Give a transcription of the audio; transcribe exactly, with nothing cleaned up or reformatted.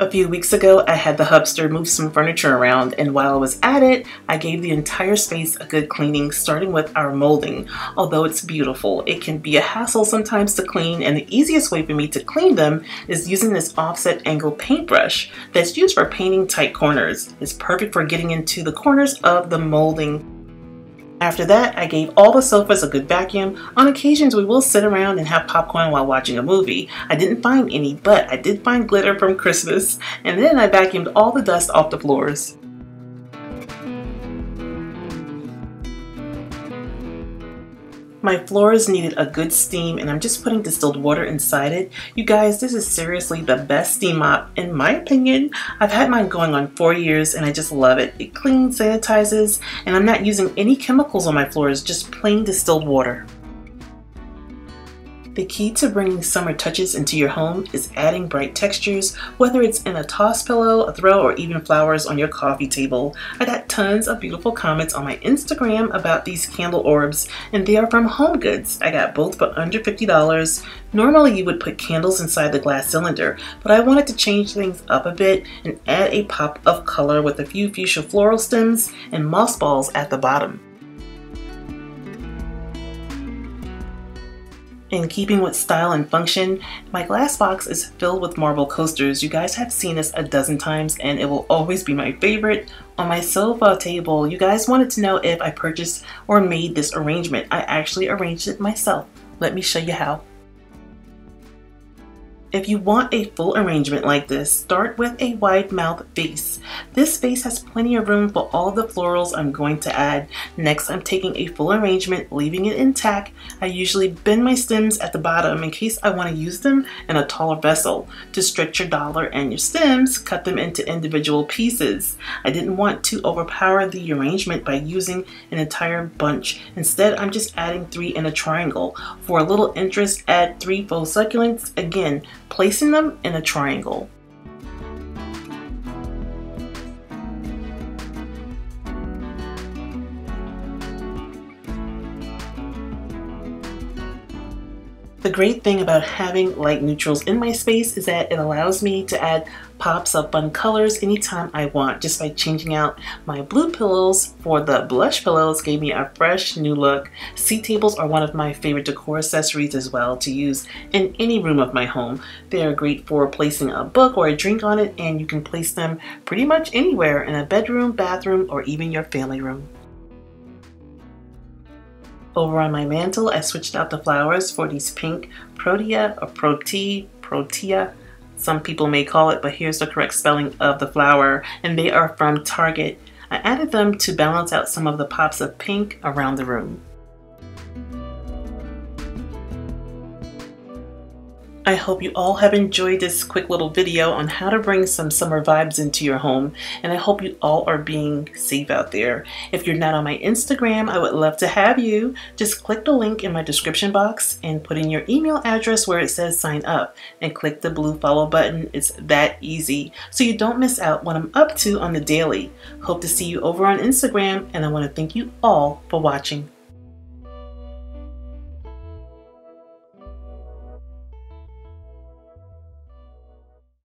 A few weeks ago, I had the hubster move some furniture around, and while I was at it, I gave the entire space a good cleaning, starting with our molding. Although it's beautiful, it can be a hassle sometimes to clean, and the easiest way for me to clean them is using this offset angle paintbrush that's used for painting tight corners. It's perfect for getting into the corners of the molding. After that, I gave all the sofas a good vacuum. On occasions, we will sit around and have popcorn while watching a movie. I didn't find any, but I did find glitter from Christmas. And then I vacuumed all the dust off the floors. My floors needed a good steam, and I'm just putting distilled water inside it. You guys, this is seriously the best steam mop in my opinion. I've had mine going on four years and I just love it. It cleans, sanitizes, and I'm not using any chemicals on my floors, just plain distilled water. The key to bringing summer touches into your home is adding bright textures, whether it's in a toss pillow, a throw, or even flowers on your coffee table. I got tons of beautiful comments on my Instagram about these candle orbs, and they are from HomeGoods. I got both for under fifty dollars. Normally you would put candles inside the glass cylinder, but I wanted to change things up a bit and add a pop of color with a few fuchsia floral stems and moss balls at the bottom. In keeping with style and function, my glass box is filled with marble coasters. You guys have seen this a dozen times and it will always be my favorite. On my sofa table, you guys wanted to know if I purchased or made this arrangement. I actually arranged it myself. Let me show you how. If you want a full arrangement like this, start with a wide mouth vase. This vase has plenty of room for all the florals I'm going to add. Next, I'm taking a full arrangement, leaving it intact. I usually bend my stems at the bottom in case I want to use them in a taller vessel. To stretch your dollar and your stems, cut them into individual pieces. I didn't want to overpower the arrangement by using an entire bunch. Instead, I'm just adding three in a triangle. For a little interest, add three faux succulents. Again, placing them in a triangle. The great thing about having light neutrals in my space is that it allows me to add pops of fun colors anytime I want just by changing out my blue pillows for the blush pillows. Gave me a fresh new look. Sea tables are one of my favorite decor accessories as well to use in any room of my home. They are great for placing a book or a drink on it, and you can place them pretty much anywhere in a bedroom, bathroom, or even your family room. Over on my mantle, I switched out the flowers for these pink Protea or Protea, Protea. Some people may call it, but here's the correct spelling of the flower, and they are from Target. I added them to balance out some of the pops of pink around the room. I hope you all have enjoyed this quick little video on how to bring some summer vibes into your home, and I hope you all are being safe out there. If you're not on my Instagram, I would love to have you. Just click the link in my description box and put in your email address where it says sign up and click the blue follow button. It's that easy, so you don't miss out what I'm up to on the daily. Hope to see you over on Instagram, and I want to thank you all for watching.